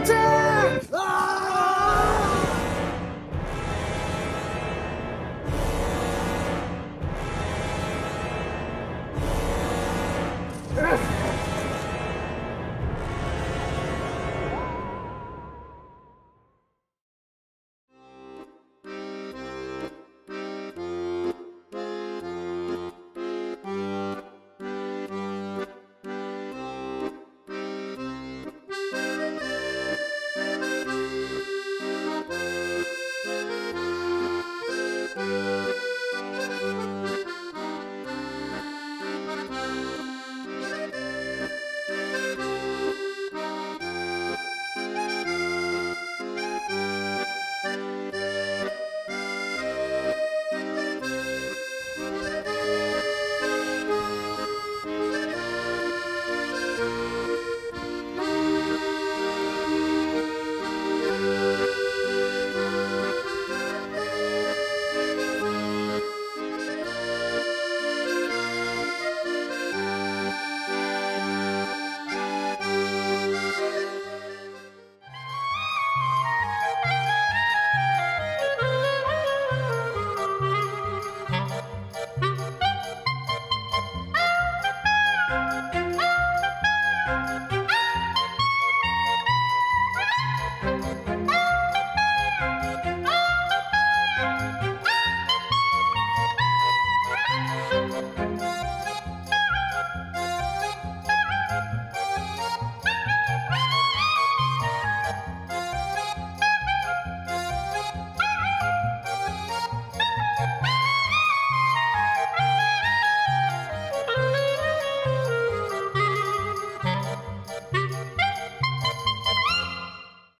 I